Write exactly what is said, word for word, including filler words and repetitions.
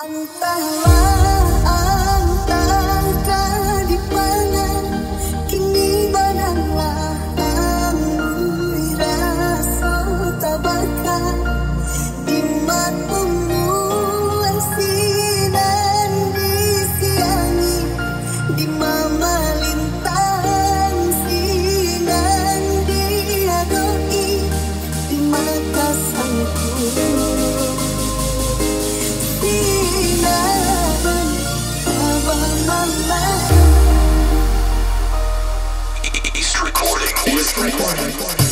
Entahlah, entahkah di mana kini benanglah angin rasa tabahkan imanmu sinar di siangi di mama lintang sinar diadoi di mata sangku. Recording.